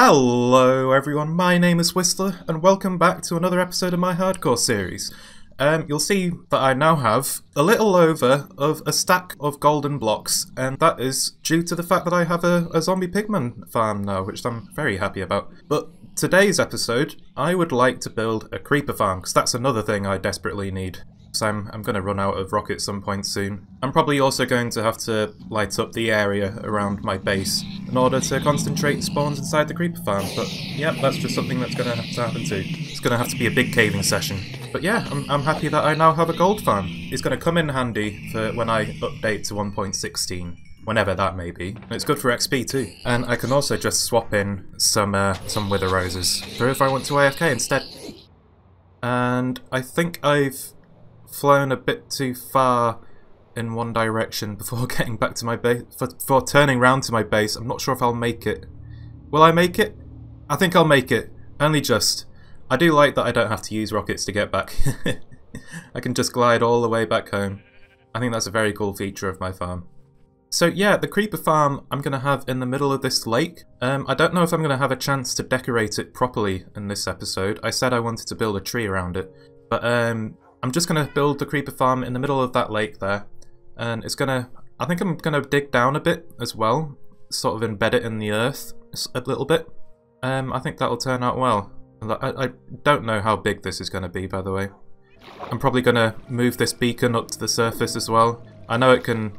Hello everyone, my name is Whistler and welcome back to another episode of my Hardcore series. You'll see that I now have a little over of a stack of golden blocks, and that is due to the fact that I have a zombie pigman farm now, which I'm very happy about. But today's episode, I would like to build a creeper farm, because that's another thing I desperately need. So I'm going to run out of rockets some point soon. I'm probably also going to have to light up the area around my base in order to concentrate spawns inside the creeper farm, but yep, that's just something that's going to have to happen too. It's going to have to be a big caving session. But yeah, I'm happy that I now have a gold farm. It's going to come in handy for when I update to 1.16. Whenever that may be. It's good for XP too. And I can also just swap in some Wither Roses for if I want to AFK instead. And I think I've flown a bit too far in one direction before getting back to my base, before turning round to my base. I'm not sure if I'll make it. Will I make it? I think I'll make it. Only just. I do like that I don't have to use rockets to get back. I can just glide all the way back home. I think that's a very cool feature of my farm. So yeah, the creeper farm I'm going to have in the middle of this lake. I don't know if I'm going to have a chance to decorate it properly in this episode. I said I wanted to build a tree around it, but I'm just going to build the creeper farm in the middle of that lake there, and it's going to, I think I'm going to dig down a bit as well, sort of embed it in the earth a little bit. I think that'll turn out well. I don't know how big this is going to be, by the way. I'm probably going to move this beacon up to the surface as well. I know it can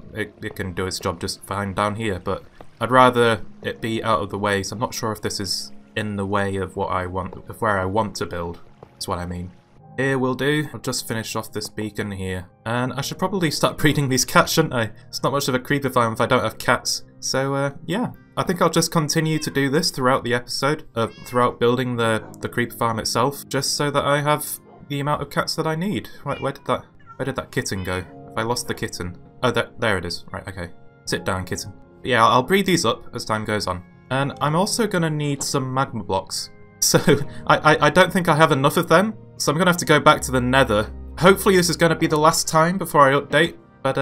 do its job just fine down here, but I'd rather it be out of the way, so I'm not sure if this is in the way of what I want, of where I want to build, is what I mean. Here will do. I'll just finish off this beacon here. And I should probably start breeding these cats, shouldn't I? It's not much of a creeper farm if I don't have cats. So yeah, I think I'll just continue to do this throughout the episode, throughout building the creeper farm itself, just so that I have the amount of cats that I need. Where did that kitten go? Have I lost the kitten? Oh, there it is. Right, okay. Sit down, kitten. But yeah, I'll breed these up as time goes on. And I'm also going to need some magma blocks. So I don't think I have enough of them. So I'm going to have to go back to the nether. Hopefully this is going to be the last time before I update. But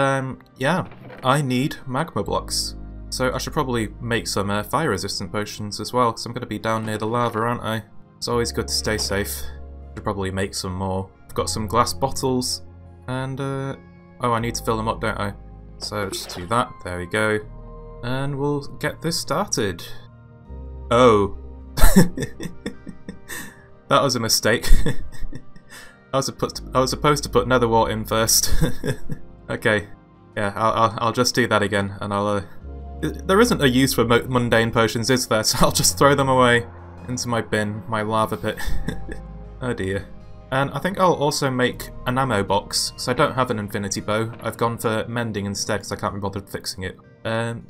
yeah, I need magma blocks. So I should probably make some fire resistant potions as well. Because I'm going to be down near the lava, aren't I? It's always good to stay safe. Should probably make some more. I've got some glass bottles. And oh, I need to fill them up, don't I? So just do that. There we go. And we'll get this started. Oh. That was a mistake. I was supposed to put nether wart in first. Okay, yeah, I'll just do that again, and I'll. There isn't a use for mundane potions, is there? So I'll just throw them away into my bin, my lava pit. Oh dear. And I think I'll also make an ammo box, so I don't have an infinity bow. I've gone for mending instead, because I can't be bothered fixing it.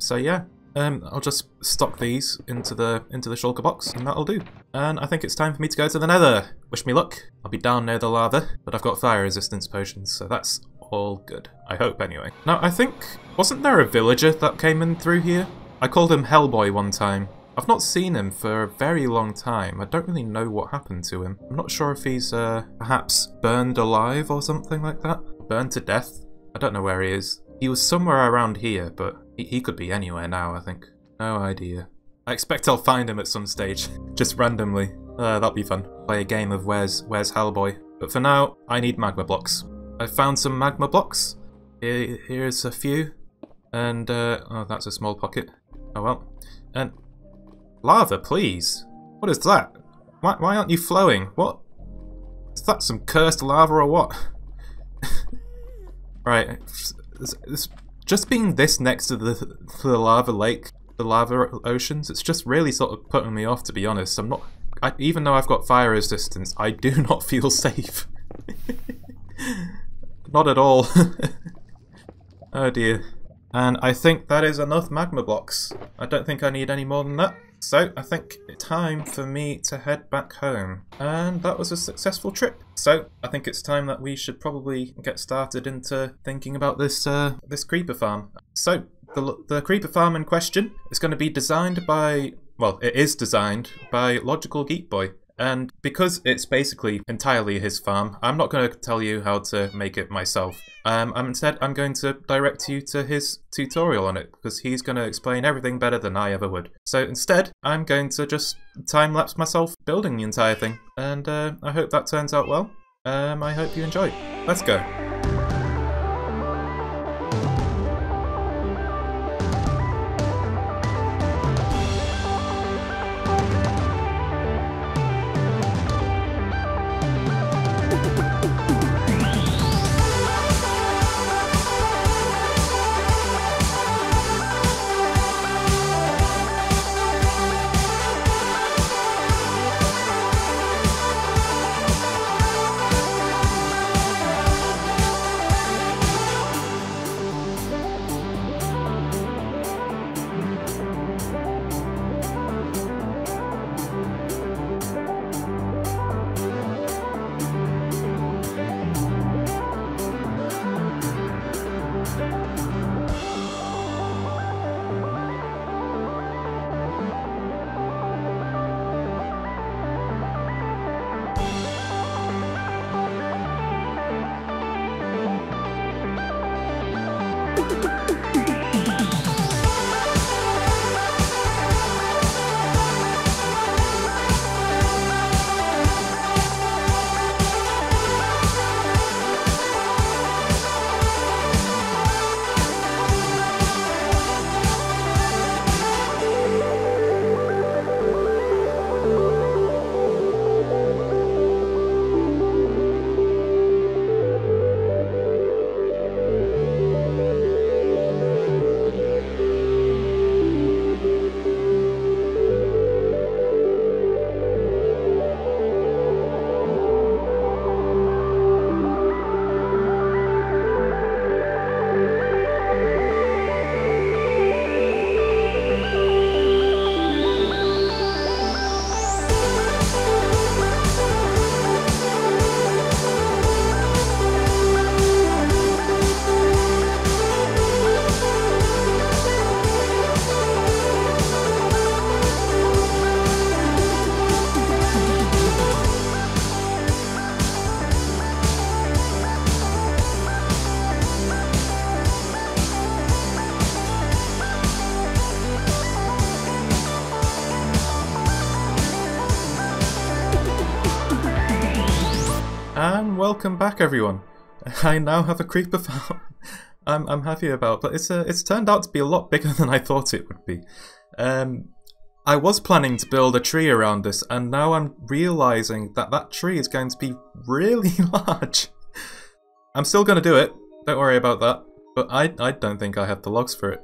So yeah. I'll just stock these into the shulker box, and that'll do. And I think it's time for me to go to the nether. Wish me luck. I'll be down near the lava, but I've got fire resistance potions, so that's all good. I hope, anyway. Now, I think, wasn't there a villager that came in through here? I called him Hellboy one time. I've not seen him for a very long time. I don't really know what happened to him. I'm not sure if he's, perhaps burned alive or something like that. Burned to death? I don't know where he is. He was somewhere around here, but he could be anywhere now, I think. No idea. I expect I'll find him at some stage, just randomly. That'll be fun. Play a game of Where's Hellboy. But for now, I need magma blocks. I found some magma blocks. Here's a few. And, oh, that's a small pocket. Oh well. And lava, please. What is that? Why aren't you flowing? What? Is that some cursed lava or what? Right. Just being this next to the lava lake, the lava oceans, it's just really sort of putting me off, to be honest. Even though I've got fire resistance, I do not feel safe. Not at all. Oh dear. And I think that is enough magma blocks. I don't think I need any more than that. So I think it's time for me to head back home. And that was a successful trip. So I think it's time that we should probably get started into thinking about this this creeper farm. So the creeper farm in question is going to be designed by, well, it is designed by LogicalGeekBoy. And because it's basically entirely his farm, I'm not going to tell you how to make it myself. Instead, I'm going to direct you to his tutorial on it, because he's going to explain everything better than I ever would. So instead, I'm going to just time-lapse myself building the entire thing, and I hope that turns out well. I hope you enjoy. Let's go. And welcome back, everyone. I now have a creeper farm. I'm happy about, but it's turned out to be a lot bigger than I thought it would be. I was planning to build a tree around this, and now I'm realizing that that tree is going to be really large. I'm still going to do it. Don't worry about that. But I don't think I have the logs for it,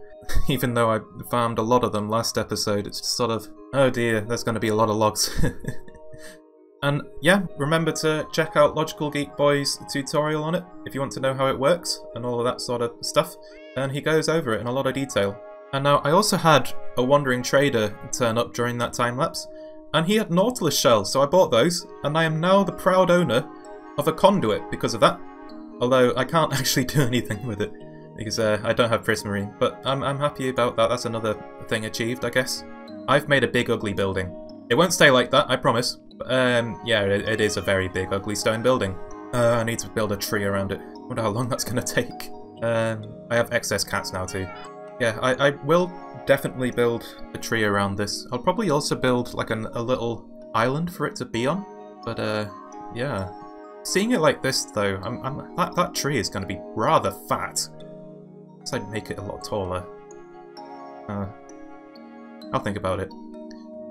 even though I farmed a lot of them last episode. It's just sort of, oh dear, there's going to be a lot of logs. And yeah, remember to check out LogicalGeekBoy's tutorial on it if you want to know how it works and all of that sort of stuff. And he goes over it in a lot of detail. And now I also had a wandering trader turn up during that time lapse, and he had Nautilus shells, so I bought those, and I am now the proud owner of a conduit because of that. Although I can't actually do anything with it because I don't have Prismarine, but I'm happy about that. That's another thing achieved, I guess. I've made a big ugly building. It won't stay like that, I promise. Yeah, it is a very big, ugly stone building. I need to build a tree around it. I wonder how long that's going to take. I have excess cats now too. Yeah, I will definitely build a tree around this. I'll probably also build like a little island for it to be on. But yeah, seeing it like this though, that tree is going to be rather fat. So I'd make it a lot taller. I'll think about it.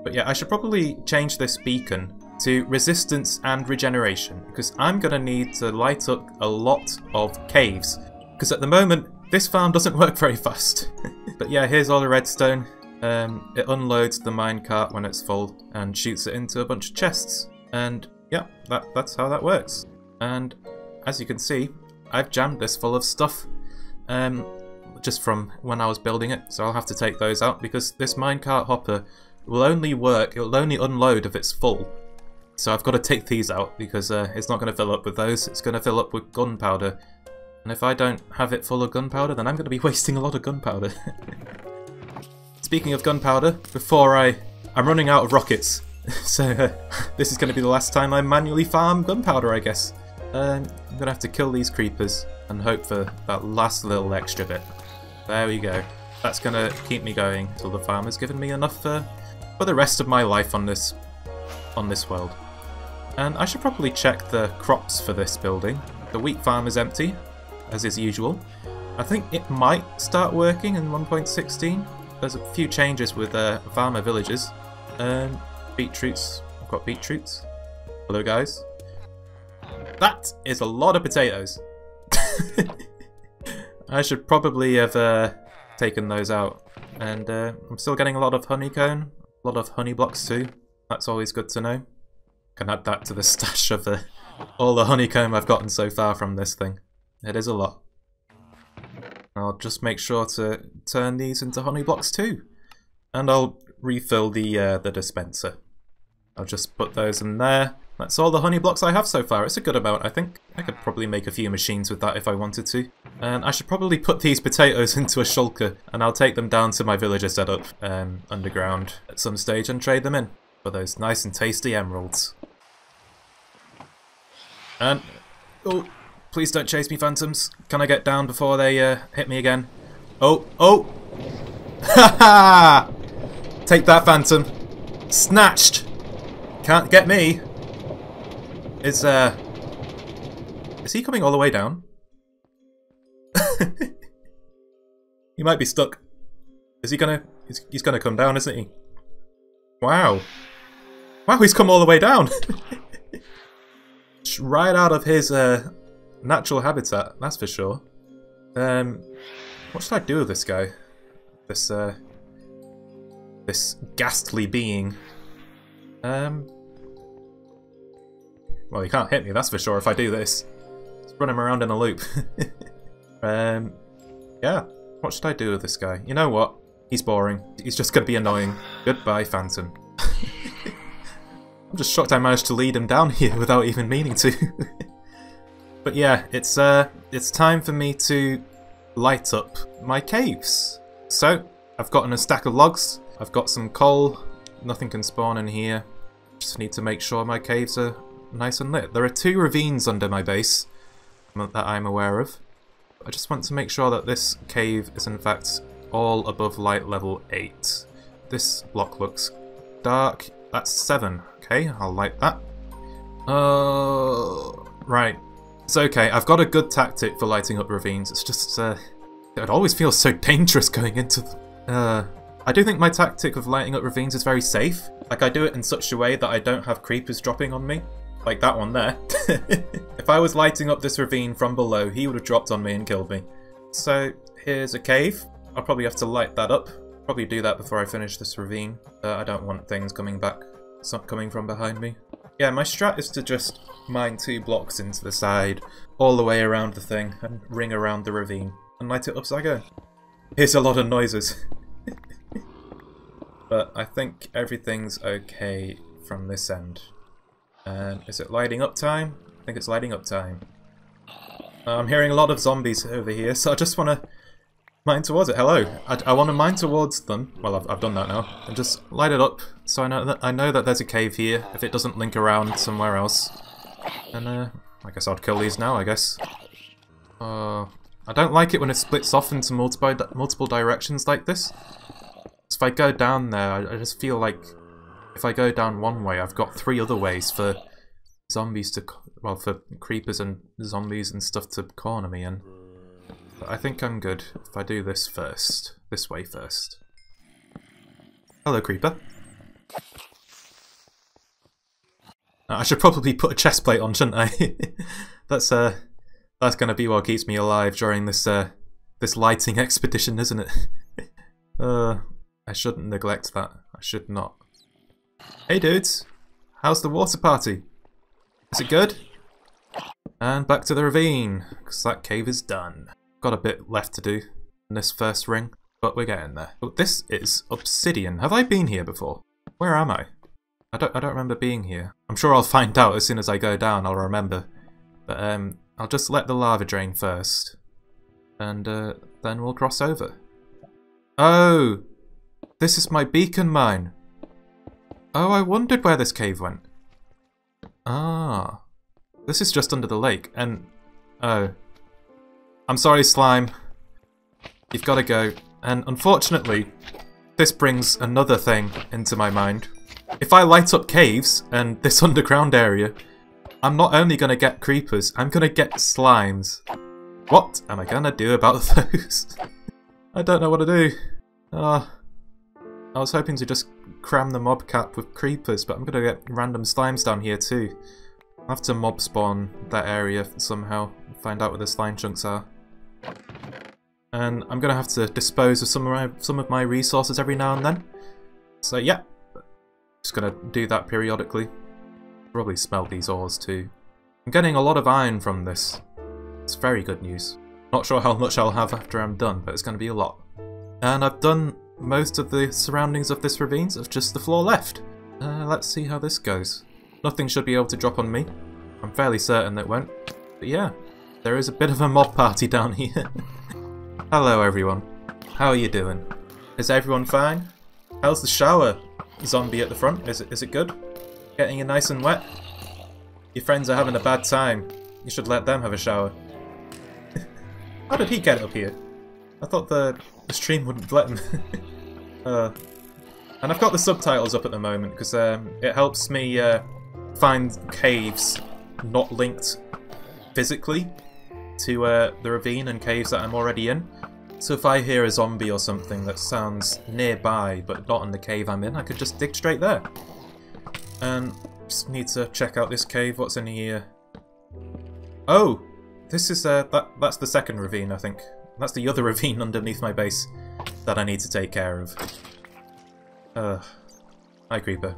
But yeah, I should probably change this beacon to resistance and regeneration, because I'm going to need to light up a lot of caves. Because at the moment, this farm doesn't work very fast. But yeah, here's all the redstone. It unloads the minecart when it's full and shoots it into a bunch of chests. And yeah, that's how that works. And as you can see, I've jammed this full of stuff. Just from when I was building it, so I'll have to take those out because this minecart hopper will only work, it'll only unload if it's full. So I've got to take these out because it's not going to fill up with those, it's going to fill up with gunpowder. And if I don't have it full of gunpowder, then I'm going to be wasting a lot of gunpowder. Speaking of gunpowder, I'm running out of rockets. So this is going to be the last time I manually farm gunpowder, I guess. I'm going to have to kill these creepers and hope for that last little extra bit. There we go. That's going to keep me going till the farm has given me enough for the rest of my life on this world. And I should probably check the crops for this building. The wheat farm is empty, as is usual. I think it might start working in 1.16. There's a few changes with farmer villages. Beetroots. I've got beetroots. Hello, guys. That is a lot of potatoes. I should probably have taken those out. And I'm still getting a lot of honeycomb, a lot of honey blocks too. That's always good to know. Can add that to the stash of all the honeycomb I've gotten so far from this thing. It is a lot. I'll just make sure to turn these into honey blocks too. And I'll refill the dispenser. I'll just put those in there. That's all the honey blocks I have so far. It's a good amount, I think. I could probably make a few machines with that if I wanted to. And I should probably put these potatoes into a shulker, and I'll take them down to my villager setup underground at some stage and trade them in for those nice and tasty emeralds. And... oh, please don't chase me, phantoms. Can I get down before they hit me again? Oh, oh! Ha ha! Take that, phantom. Snatched! Can't get me! Is he coming all the way down? He might be stuck. Is he gonna... he's gonna come down, isn't he? Wow. Wow, he's come all the way down! Right out of his natural habitat, that's for sure. What should I do with this guy? This ghastly being. Well, he can't hit me, that's for sure, if I do this. Let's run him around in a loop. Yeah, what should I do with this guy? You know what? He's boring. He's just going to be annoying. Goodbye, phantom. I'm just shocked I managed to lead him down here without even meaning to. But yeah, it's time for me to light up my caves. So, I've gotten a stack of logs. I've got some coal. Nothing can spawn in here. Just need to make sure my caves are nice and lit. There are two ravines under my base that I'm aware of. I just want to make sure that this cave is in fact all above light level 8. This block looks dark. That's 7. Okay, I'll light that. Right. It's okay. I've got a good tactic for lighting up ravines. It's just, it always feels so dangerous going into them. I do think my tactic of lighting up ravines is very safe. Like, I do it in such a way that I don't have creepers dropping on me. Like that one there. If I was lighting up this ravine from below, he would have dropped on me and killed me. So, here's a cave. I'll probably have to light that up. Probably do that before I finish this ravine. I don't want things coming back. It's not coming from behind me. Yeah, my strat is to just mine 2 blocks into the side, all the way around the thing, and ring around the ravine, and light it up as I go. Here's a lot of noises. But I think everything's okay from this end. Is it lighting up time? I think it's lighting up time. I'm hearing a lot of zombies over here, so I just want to mine towards it. Hello. I want to mine towards them. Well, I've done that now. And just light it up so I know that there's a cave here if it doesn't link around somewhere else. And I guess I'd kill these now, I guess. I don't like it when it splits off into multiple directions like this. If I go down there, I just feel like if I go down one way, I've got 3 other ways for zombies to... well, for creepers and zombies and stuff to corner me in. But I think I'm good if I do this first. This way first. Hello, creeper. I should probably put a chest plate on, shouldn't I? That's going to be what keeps me alive during this lighting expedition, isn't it? I shouldn't neglect that. I should not. Hey dudes! How's the water party? Is it good? And back to the ravine, because that cave is done. Got a bit left to do in this first ring, but we're getting there. Oh, this is obsidian. Have I been here before? Where am I? I don't remember being here. I'm sure I'll find out as soon as I go down, I'll remember. But I'll just let the lava drain first, and then we'll cross over. Oh! This is my beacon mine. Oh, I wondered where this cave went. Ah. This is just under the lake, and... Oh. I'm sorry, slime. You've got to go. And unfortunately, this brings another thing into my mind. If I light up caves and this underground area, I'm not only going to get creepers, I'm going to get slimes. What am I going to do about those? I don't know what to do. I was hoping to just cram the mob cap with creepers, but I'm going to get random slimes down here too. I'll have to mob spawn that area somehow, find out where the slime chunks are. And I'm going to have to dispose of some of my resources every now and then. So yeah, just going to do that periodically. Probably smelt these ores too. I'm getting a lot of iron from this. It's very good news. Not sure how much I'll have after I'm done, but it's going to be a lot. And I've done most of the surroundings of this ravine, so it's just the floor left. Let's see how this goes. Nothing should be able to drop on me. I'm fairly certain that it won't. But yeah, there is a bit of a mob party down here. Hello everyone. How are you doing? Is everyone fine? How's the shower zombie at the front? Is it good? Getting you nice and wet? Your friends are having a bad time. You should let them have a shower. How did he get up here? I thought the stream wouldn't let him. And I've got the subtitles up at the moment because it helps me find caves not linked physically to the ravine and caves that I'm already in. So if I hear a zombie or something that sounds nearby but not in the cave I'm in, I could just dig straight there. Just need to check out this cave. What's in here? Oh! This is, that's the second ravine, I think. That's the other ravine underneath my base that I need to take care of. Hi, creeper.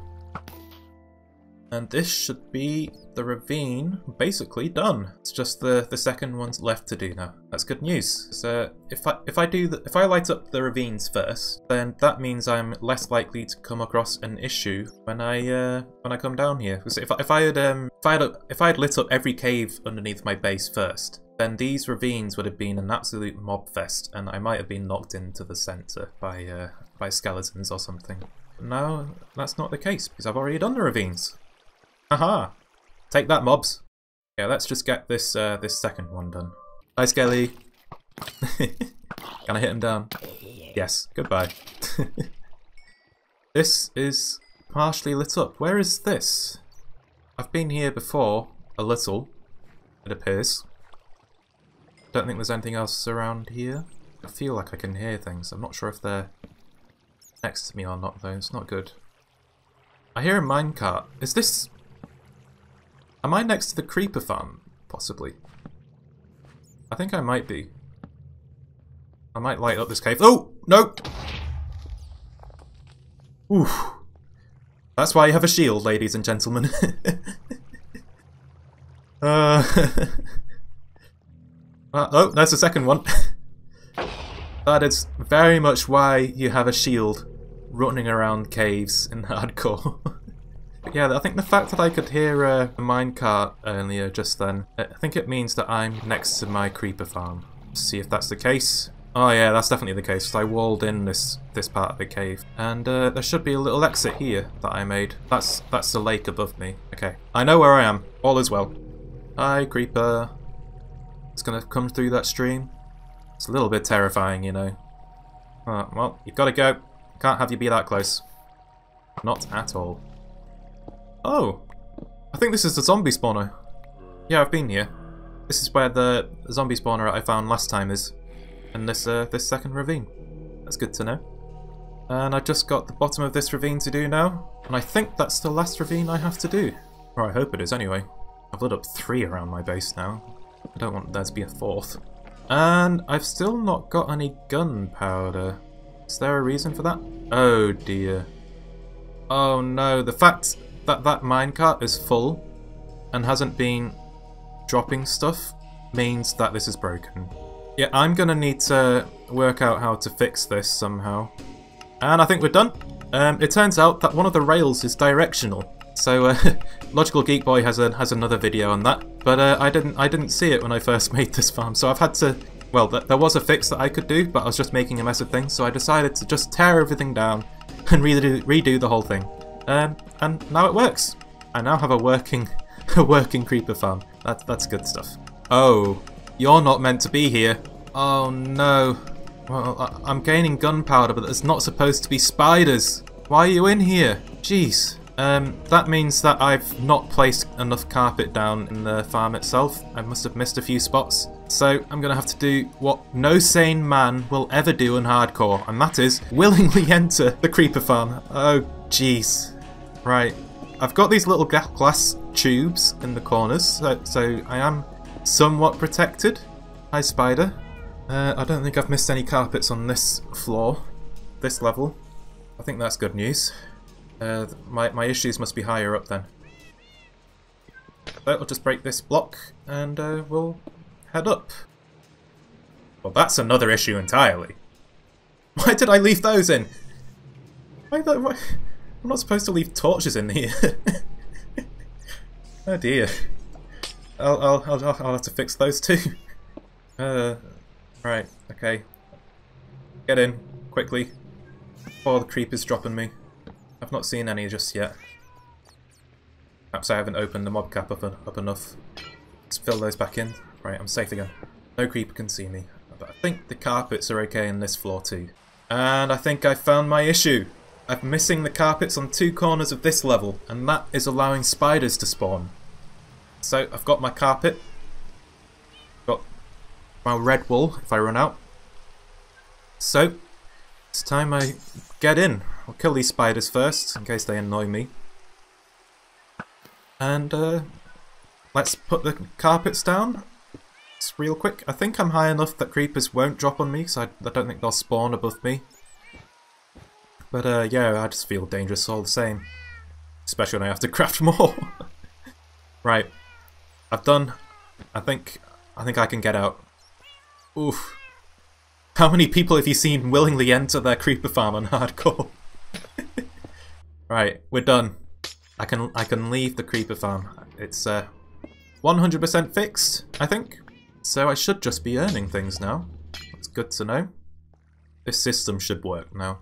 And this should be the ravine basically done. It's just the second one's left to do now. That's good news. So if I light up the ravines first, then that means I'm less likely to come across an issue when I come down here. Because if I had lit up every cave underneath my base first, then these ravines would have been an absolute mob fest, and I might have been knocked into the center by skeletons or something. But now that's not the case because I've already done the ravines. Haha! Take that, mobs! Yeah, let's just get this this second one done. Hi, Skelly! Can I hit him down? Yes, goodbye. This is partially lit up. Where is this? I've been here before, a little, it appears. Don't think there's anything else around here. I feel like I can hear things. I'm not sure if they're next to me or not, though. It's not good. I hear a minecart. Is this... Am I next to the creeper farm? Possibly. I think I might be. I might light up this cave. Oh! No! Oof. That's why you have a shield, ladies and gentlemen. Oh, there's the second one. That is very much why you have a shield running around caves in Hardcore. But yeah, I think the fact that I could hear a minecart earlier just then, I think it means that I'm next to my creeper farm. Let's see if that's the case. Oh yeah, that's definitely the case, because I walled in this part of the cave. And there should be a little exit here that I made. That's the lake above me. Okay, I know where I am. All is well. Hi, creeper. It's gonna come through that stream. It's a little bit terrifying, you know. Oh, well, you've gotta go. Can't have you be that close. Not at all. Oh, I think this is the zombie spawner. Yeah, I've been here. This is where the zombie spawner I found last time is, in this second ravine. That's good to know. And I've just got the bottom of this ravine to do now, and I think that's the last ravine I have to do. Or I hope it is anyway. I've lit up 3 around my base now. I don't want there to be a 4th. And I've still not got any gunpowder. Is there a reason for that? Oh dear. Oh no, the fact that minecart is full and hasn't been dropping stuff means that this is broken. Yeah, I'm gonna need to work out how to fix this somehow. And I think we're done. It turns out that one of the rails is directional. So LogicalGeekBoy has another video on that, but I didn't see it when I first made this farm. So I've had to. Well, there was a fix that I could do, but I was just making a mess of things. So I decided to just tear everything down and redo the whole thing. And now it works. I now have a working creeper farm. That's good stuff. Oh, you're not meant to be here. Oh no. Well, I'm gaining gunpowder, but there's not supposed to be spiders. Why are you in here? Jeez. That means that I've not placed enough carpet down in the farm itself. I must have missed a few spots. So I'm going to have to do what no sane man will ever do in Hardcore, and that is willingly enter the creeper farm. Oh, jeez. Right. I've got these little glass tubes in the corners, so I am somewhat protected. Hi, spider. I don't think I've missed any carpets on this floor, this level. I think that's good news. My issues must be higher up then. That'll just break this block and we'll head up. Well, that's another issue entirely. Why did I leave those in? Why? I'm not supposed to leave torches in here. Oh dear. I'll have to fix those too. Right, okay. Get in, quickly, before the creepers drop on me. I've not seen any just yet. Perhaps I haven't opened the mob cap up enough. Let's fill those back in. Right, I'm safe again. No creeper can see me. But I think the carpets are okay in this floor too. And I think I found my issue. I'm missing the carpets on two corners of this level, and that is allowing spiders to spawn. So I've got my carpet. Got my red wool if I run out. So it's time I get in. I'll kill these spiders first, in case they annoy me. And let's put the carpets down. It's real quick. I think I'm high enough that creepers won't drop on me, so I don't think they'll spawn above me. But yeah, I just feel dangerous all the same. Especially when I have to craft more. Right. I've done. I think I can get out. Oof. How many people have you seen willingly enter their creeper farm on Hardcore? Right, we're done. I can leave the creeper farm. It's 100% fixed, I think. So I should just be earning things now. It's good to know. This system should work now.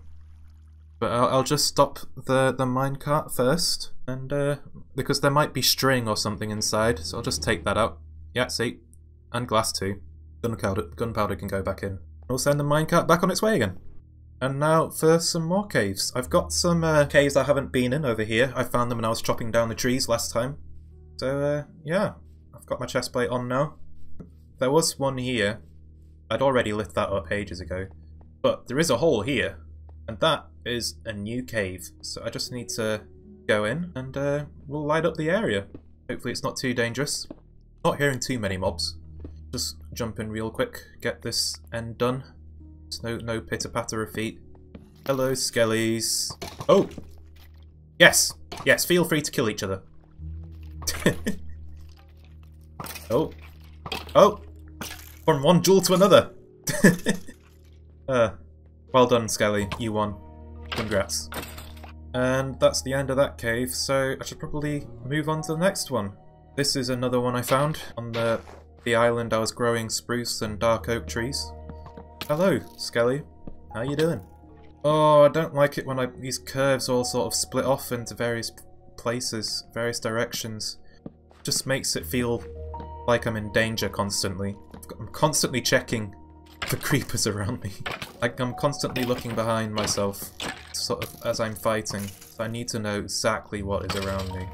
But I'll just stop the minecart first, and because there might be string or something inside, so I'll just take that out. Yeah, see, and glass too. Gunpowder can go back in. I'll send the minecart back on its way again. And now for some more caves. I've got some caves I haven't been in over here. I found them when I was chopping down the trees last time. So yeah, I've got my chestplate on now. There was one here. I'd already lit that up ages ago. But there is a hole here, and that is a new cave. So I just need to go in and we'll light up the area. Hopefully it's not too dangerous. Not hearing too many mobs. Just jump in real quick, get this end done. There's no pitter-patter of feet. Hello, skellies. Oh! Yes! Yes, feel free to kill each other. Oh. Oh! From one jewel to another! Well done, Skelly. You won. Congrats. And that's the end of that cave, so I should probably move on to the next one. This is another one I found on the island I was growing spruce and dark oak trees. Hello, Skelly. How you doing? Oh, I don't like it when these curves all sort of split off into various places, various directions. Just makes it feel like I'm in danger constantly. I'm constantly checking for creepers around me. Like, I'm constantly looking behind myself, sort of, as I'm fighting. So I need to know exactly what is around me.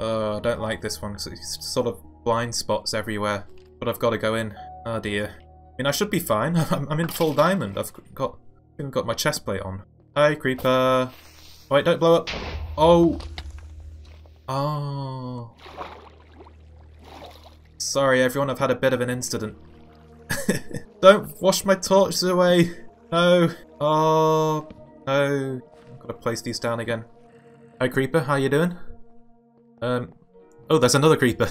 Oh, I don't like this one because it's sort of blind spots everywhere, but I've got to go in. Oh dear. I mean, I should be fine. I'm in full diamond. I've got my chestplate on. Hi, creeper. Wait, don't blow up. Oh. Oh. Sorry, everyone. I've had a bit of an incident. Don't wash my torches away. No. Oh. No. I've got to place these down again. Hi, creeper. How you doing? Oh, there's another creeper.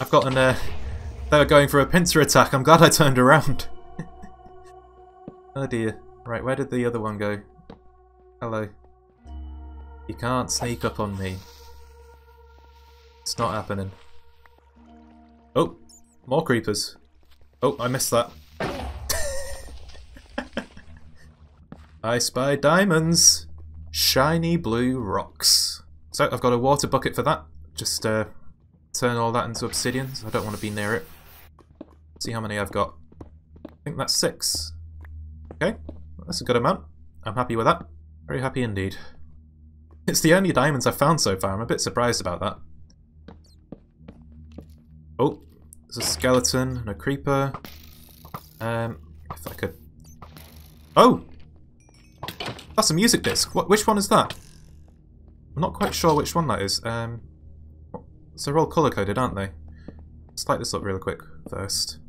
I've got an, they were going for a pincer attack. I'm glad I turned around. Oh dear. Right, where did the other one go? Hello. You can't sneak up on me. It's not happening. Oh, more creepers. Oh, I missed that. I spy diamonds. Shiny blue rocks. So I've got a water bucket for that. Just turn all that into obsidian, so I don't want to be near it. See how many I've got. I think that's 6. Okay, that's a good amount. I'm happy with that. Very happy indeed. It's the only diamonds I've found so far. I'm a bit surprised about that. Oh, there's a skeleton and a creeper. If I could... Oh! That's a music disc. Which one is that? I'm not quite sure which one that is. So they're all colour-coded, aren't they? Let's light this up real quick first.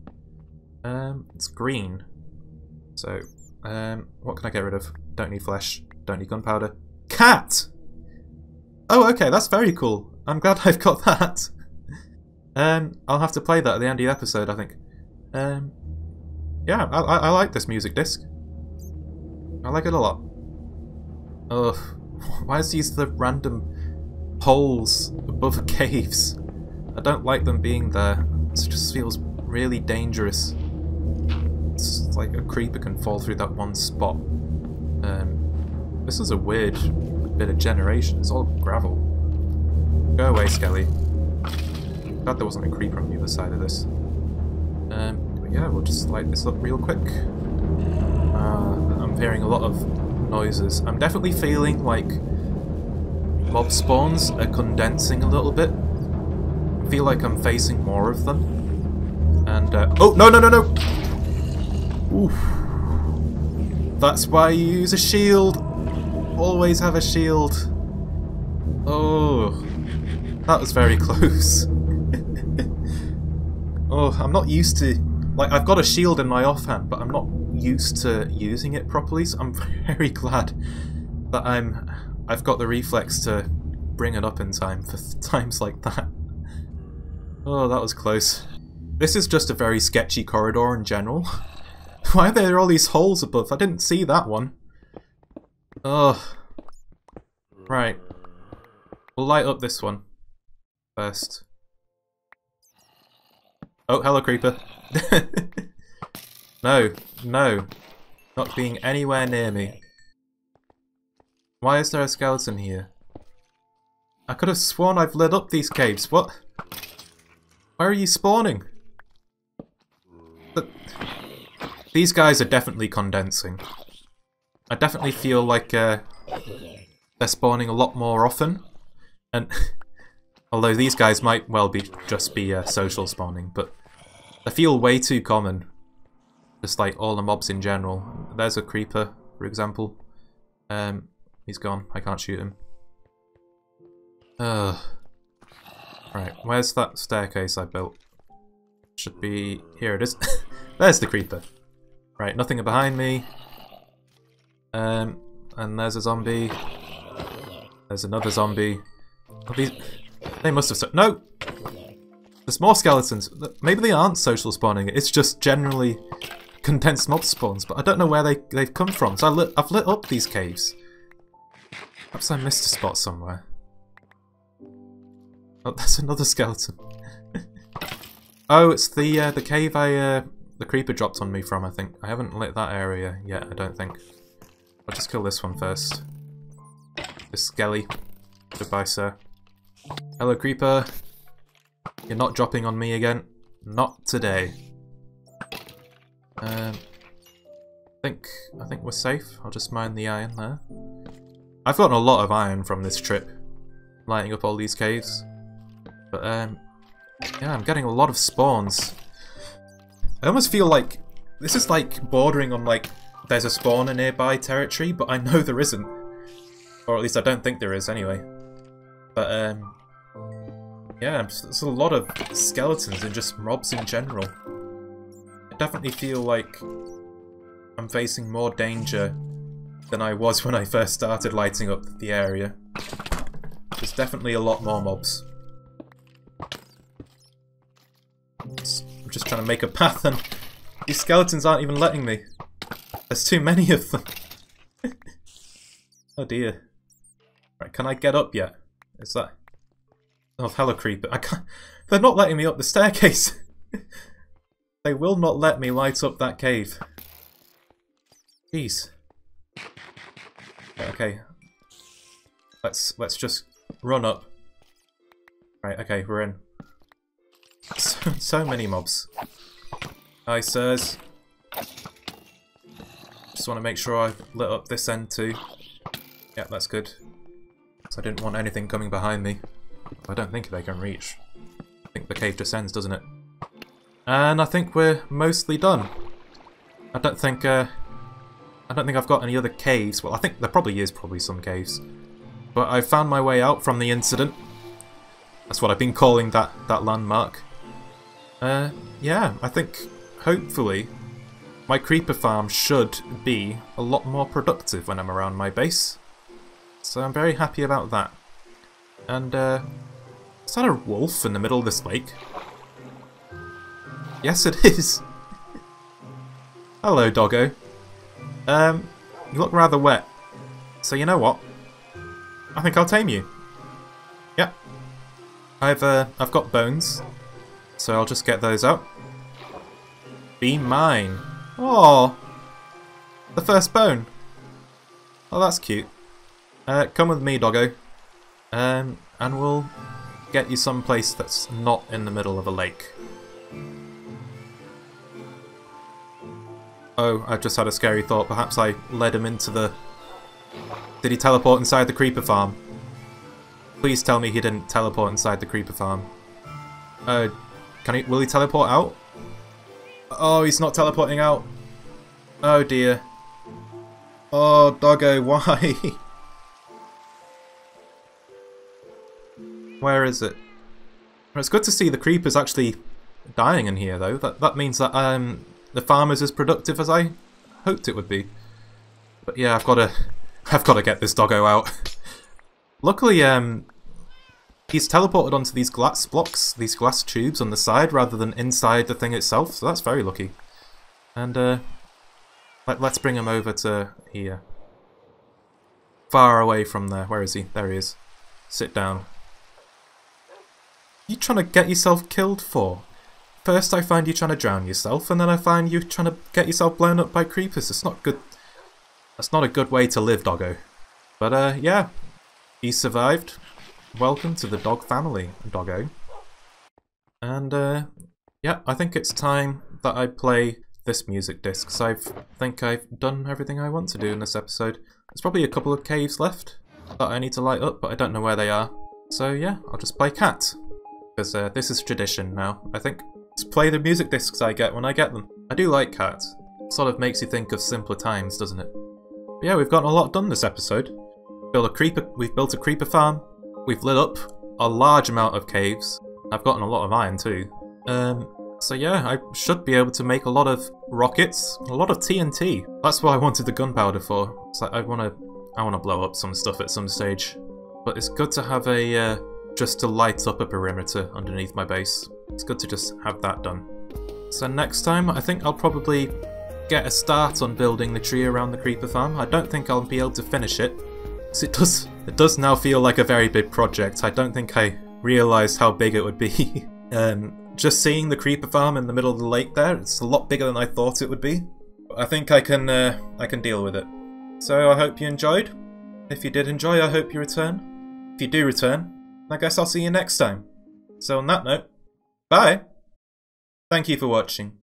It's green. So, what can I get rid of? Don't need flesh. Don't need gunpowder. CAT! Oh, okay, that's very cool. I'm glad I've got that. I'll have to play that at the end of the episode, I think. Yeah, I like this music disc. I like it a lot. Ugh, why is these the random holes above caves? I don't like them being there. It just feels really dangerous. It's like a creeper can fall through that one spot. This is a weird bit of generation. It's all gravel. Go away, Skelly. Glad there wasn't a creeper on the other side of this. But yeah, we'll just light this up real quick. I'm hearing a lot of noises. I'm definitely feeling like mob spawns are condensing a little bit. I feel like I'm facing more of them. And oh no no no no! Oof! That's why you use a shield. Always have a shield. Oh, that was very close. Oh, I'm not used to, like, I've got a shield in my offhand, but I'm not used to using it properly, so I'm very glad that I've got the reflex to bring it up in time for times like that. Oh, that was close. This is just a very sketchy corridor in general. Why are there all these holes above? I didn't see that one. Oh. Right. We'll light up this one first. Oh, hello, creeper. No, no. Not being anywhere near me. Why is there a skeleton here? I could have sworn I've lit up these caves. What? Where are you spawning? But these guys are definitely condensing. I definitely feel like they're spawning a lot more often. And... although these guys might well be just social spawning, but they feel way too common. Just like all the mobs in general. There's a creeper, for example. He's gone. I can't shoot him. Right, where's that staircase I built? Should be... here it is. There's the creeper. Right, nothing behind me. And there's a zombie. There's another zombie. Oh, these... they must have... no! There's more skeletons. Maybe they aren't social spawning. It's just generally condensed mob spawns, but I don't know where they've come from. So I've lit up these caves. Perhaps I missed a spot somewhere. Oh, that's another skeleton. Oh, it's the cave the creeper dropped on me from, I think. I haven't lit that area yet, I don't think. I'll just kill this one first. This skelly. Goodbye, sir. Hello, creeper. You're not dropping on me again. Not today. I think we're safe. I'll just mine the iron there. I've gotten a lot of iron from this trip, lighting up all these caves. But yeah, I'm getting a lot of spawns. I almost feel like this is like bordering on like there's a spawn in nearby territory, but I know there isn't, or at least I don't think there is anyway. But yeah, there's a lot of skeletons and just mobs in general. I definitely feel like I'm facing more danger than I was when I first started lighting up the area. There's definitely a lot more mobs. I'm just trying to make a path and these skeletons aren't even letting me. There's too many of them. Oh dear. Right, can I get up yet? Is that... oh, hello, creeper. I can't... they're not letting me up the staircase! They will not let me light up that cave. Jeez. Okay. Let's just run up. Right, okay, we're in. So many mobs. Hi, sirs. Just want to make sure I've lit up this end too. Yeah, that's good. So I didn't want anything coming behind me. I don't think they can reach. I think the cave just ends, doesn't it? And I think we're mostly done. I don't think I've got any other caves. Well, I think there probably is some caves. But I found my way out from the incident. That's what I've been calling that landmark. Yeah, I think hopefully my creeper farm should be a lot more productive when I'm around my base. So I'm very happy about that. And is that a wolf in the middle of this lake? Yes, it is. Hello, doggo. You look rather wet. So you know what? I think I'll tame you. Yep. I've got bones, so I'll just get those out. Be mine. Oh, the first bone. Oh, that's cute. Come with me, doggo. And we'll get you someplace that's not in the middle of a lake. Oh, I just had a scary thought. Perhaps I led him into the... Did he teleport inside the creeper farm? Please tell me he didn't teleport inside the creeper farm. Will he teleport out? Oh, he's not teleporting out. Oh dear. Oh, doggo, why? Where is it? Well, it's good to see the creepers actually dying in here, though. That means that the farm is as productive as I hoped it would be. But yeah, I've got to get this doggo out. Luckily, he's teleported onto these glass blocks, these glass tubes on the side, rather than inside the thing itself. So that's very lucky. And let's bring him over to here, far away from there. Where is he? There he is. Sit down. You trying to get yourself killed for? First I find you trying to drown yourself, and then I find you trying to get yourself blown up by creepers. It's not good. That's not a good way to live, doggo. But yeah, he survived. Welcome to the dog family, doggo. And yeah, I think it's time that I play this music disc. So I think I've done everything I want to do in this episode. There's probably a couple of caves left that I need to light up, but I don't know where they are. So yeah, I'll just play CAT. Because this is tradition now, I think. Just play the music discs I get when I get them. I do like CAT. Sort of makes you think of simpler times, doesn't it? But yeah, we've gotten a lot done this episode. We've built a creeper farm. We've lit up a large amount of caves. I've gotten a lot of iron too. So yeah, I should be able to make a lot of rockets, a lot of TNT. That's what I wanted the gunpowder for. It's like I wanna blow up some stuff at some stage. But it's good to have a just to light up a perimeter underneath my base. It's good to just have that done. So next time, I think I'll probably get a start on building the tree around the creeper farm. I don't think I'll be able to finish it. Because it does now feel like a very big project. I don't think I realised how big it would be. Just seeing the creeper farm in the middle of the lake there, it's a lot bigger than I thought it would be. I think I can deal with it. So I hope you enjoyed. If you did enjoy, I hope you return. If you do return, I guess I'll see you next time. So on that note, bye! Thank you for watching.